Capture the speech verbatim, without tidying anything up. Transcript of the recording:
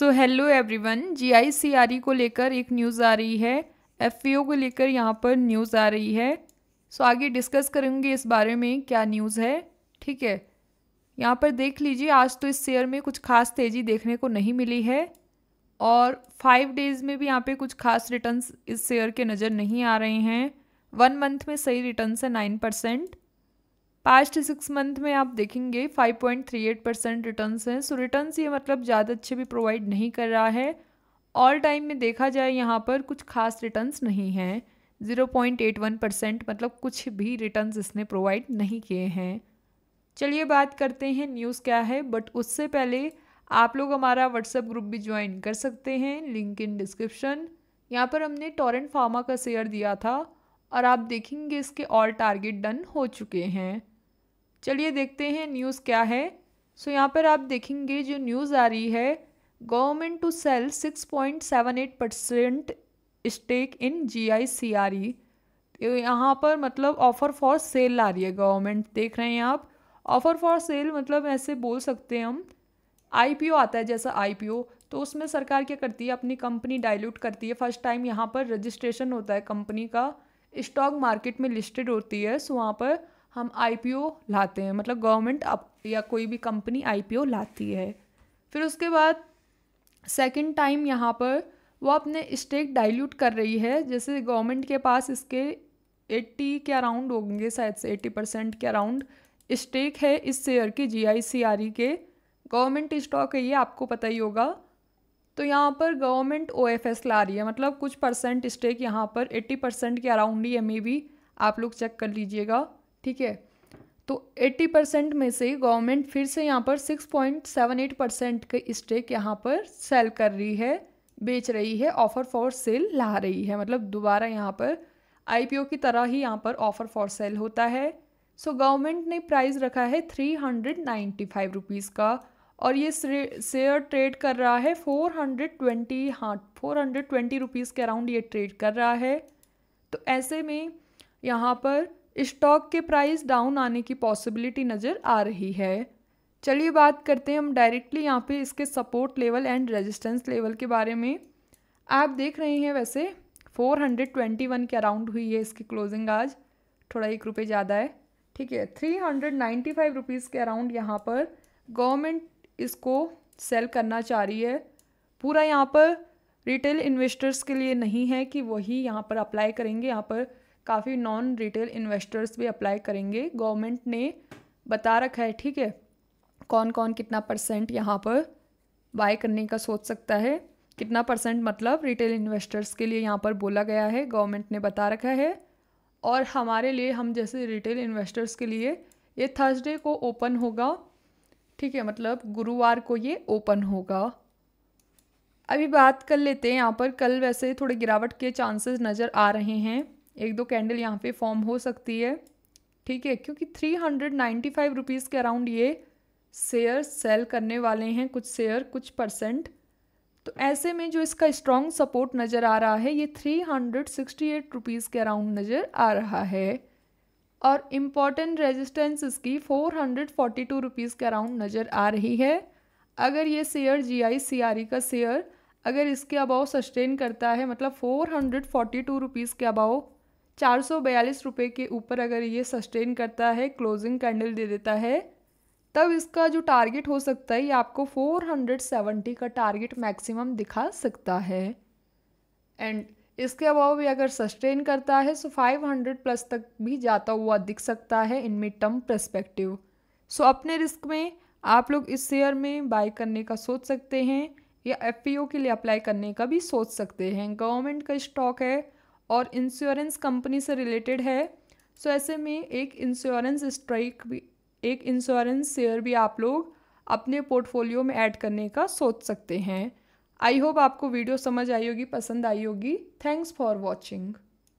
तो hello everyone, GIC Re को लेकर एक न्यूज़ आ रही है, एफपीओ को लेकर यहाँ पर न्यूज़ आ रही है। सो आगे डिस्कस करेंगे इस बारे में क्या न्यूज़ है। ठीक है, यहाँ पर देख लीजिए, आज तो इस शेयर में कुछ खास तेज़ी देखने को नहीं मिली है और फाइव डेज़ में भी यहाँ पे कुछ खास रिटर्न्स इस शेयर के नज़र नहीं आ रहे हैं। वन मंथ में सही रिटर्न्स है nine percent, past six month में आप देखेंगे five point three eight percent returns हैं। सो रिटर्न्स ये मतलब ज़्यादा अच्छे भी प्रोवाइड नहीं कर रहा है। ऑल टाइम में देखा जाए यहाँ पर कुछ खास रिटर्न्स नहीं हैं, zero point eight one percent मतलब कुछ भी रिटर्न्स इसने प्रोवाइड नहीं किए हैं। चलिए बात करते हैं न्यूज़ क्या है, बट उससे पहले आप लोग हमारा व्हाट्सएप ग्रुप भी ज्वाइन कर सकते हैं, लिंक इन डिस्क्रिप्शन। यहाँ पर हमने टोरेंट फार्मा का शेयर दिया था और आप देखेंगे इसके ऑल टारगेट डन हो चुके हैं। चलिए देखते हैं न्यूज़ क्या है। सो यहाँ पर आप देखेंगे जो न्यूज़ आ रही है, government to sell six point seven eight percent stake in GIC Re. यहाँ पर मतलब ऑफ़र फॉर सेल आ रही है गवर्नमेंट, देख रहे हैं आप। ऑफ़र फॉर सेल मतलब ऐसे बोल सकते हैं हम, आईपीओ आता है जैसा आईपीओ, तो उसमें सरकार क्या करती है, अपनी कंपनी डाइल्यूट करती है। फर्स्ट टाइम यहाँ पर रजिस्ट्रेशन होता है कंपनी का, स्टॉक मार्केट में लिस्टेड होती है। सो वहाँ पर हम आईपीओ लाते हैं, मतलब गवर्नमेंट आप या कोई भी कंपनी आईपीओ लाती है। फिर उसके बाद सेकंड टाइम यहाँ पर वो अपने स्टेक डाइल्यूट कर रही है। जैसे गवर्नमेंट के पास इसके एट्टी के अराउंड होंगे, शायद से एट्टी परसेंट के अराउंड स्टेक है इस शेयर के, जीआईसीआरई के। गवर्नमेंट स्टॉक है ये, आपको पता ही होगा। तो यहाँ पर गवर्नमेंट ओएफएस ला रही है, मतलब कुछ परसेंट स्टेक यहाँ पर एट्टी परसेंट के अराउंड ही है, मे बी आप लोग चेक कर लीजिएगा। ठीक है, तो एट्टी परसेंट में से गवर्नमेंट फिर से यहाँ पर six point seven eight percent के स्टेक यहाँ पर सेल कर रही है, बेच रही है, ऑफ़र फॉर सेल ला रही है। मतलब दोबारा यहाँ पर आईपीओ की तरह ही यहाँ पर ऑफ़र फॉर सेल होता है। सो गवर्नमेंट ने प्राइस रखा है three hundred ninety five rupees का और ये शेयर ट्रेड कर रहा है फोर हंड्रेड ट्वेंटी, हाँ फोर हंड्रेड ट्वेंटी रुपीज़ के अराउंड ये ट्रेड कर रहा है। तो ऐसे में यहाँ पर स्टॉक के प्राइस डाउन आने की पॉसिबिलिटी नज़र आ रही है। चलिए बात करते हैं हम डायरेक्टली यहाँ पे इसके support level and resistance level के बारे में। आप देख रहे हैं वैसे फोर हंड्रेड ट्वेंटी वन के अराउंड हुई है इसकी क्लोजिंग आज, थोड़ा एक रुपये ज़्यादा है। ठीक है, three hundred ninety five rupees के अराउंड यहाँ पर गवर्नमेंट इसको सेल करना चाह रही है। पूरा यहाँ पर रिटेल इन्वेस्टर्स के लिए नहीं है कि वही यहाँ पर अप्लाई करेंगे, यहाँ पर काफ़ी नॉन रिटेल इन्वेस्टर्स भी अप्लाई करेंगे। गवर्नमेंट ने बता रखा है, ठीक है, कौन कौन कितना परसेंट यहाँ पर बाय करने का सोच सकता है, कितना परसेंट मतलब रिटेल इन्वेस्टर्स के लिए यहाँ पर बोला गया है, गवर्नमेंट ने बता रखा है। और हमारे लिए, हम जैसे रिटेल इन्वेस्टर्स के लिए ये थर्सडे को ओपन होगा। ठीक है, मतलब गुरुवार को ये ओपन होगा। अभी बात कर लेते हैं यहाँ पर, कल वैसे थोड़े गिरावट के चांसेस नज़र आ रहे हैं, एक दो कैंडल यहाँ पे फॉर्म हो सकती है। ठीक है, क्योंकि three hundred ninety five rupees के अराउंड ये शेयर सेल करने वाले हैं, कुछ शेयर कुछ परसेंट। तो ऐसे में जो इसका स्ट्रॉन्ग सपोर्ट नज़र आ रहा है ये three hundred sixty eight rupees के अराउंड नज़र आ रहा है और इम्पॉर्टेंट रेजिस्टेंस इसकी four hundred forty two rupees के अराउंड नज़र आ रही है। अगर ये शेयर जी आई सी आर ई का शेयर अगर इसके अबाव सस्टेन करता है, मतलब four hundred forty two rupees के अबाव चार सौ बयालीस रुपये के ऊपर अगर ये सस्टेन करता है, क्लोजिंग कैंडल दे देता है, तब इसका जो टारगेट हो सकता है ये आपको फोर हंड्रेड सेवेंटी का टारगेट मैक्सिमम दिखा सकता है। एंड इसके अलावा भी अगर सस्टेन करता है सो फाइव हंड्रेड प्लस तक भी जाता हुआ दिख सकता है in mid term perspective. So अपने रिस्क में आप लोग इस शेयर में बाय करने का सोच सकते हैं या एफपीओ के लिए अप्लाई करने का भी सोच सकते हैं। गवर्नमेंट का स्टॉक है और इंश्योरेंस कंपनी से रिलेटेड है, सो ऐसे में एक इंश्योरेंस स्ट्राइक भी, एक इंश्योरेंस शेयर भी आप लोग अपने पोर्टफोलियो में ऐड करने का सोच सकते हैं। आई होप आपको वीडियो समझ आई होगी, पसंद आई होगी। Thanks for watching.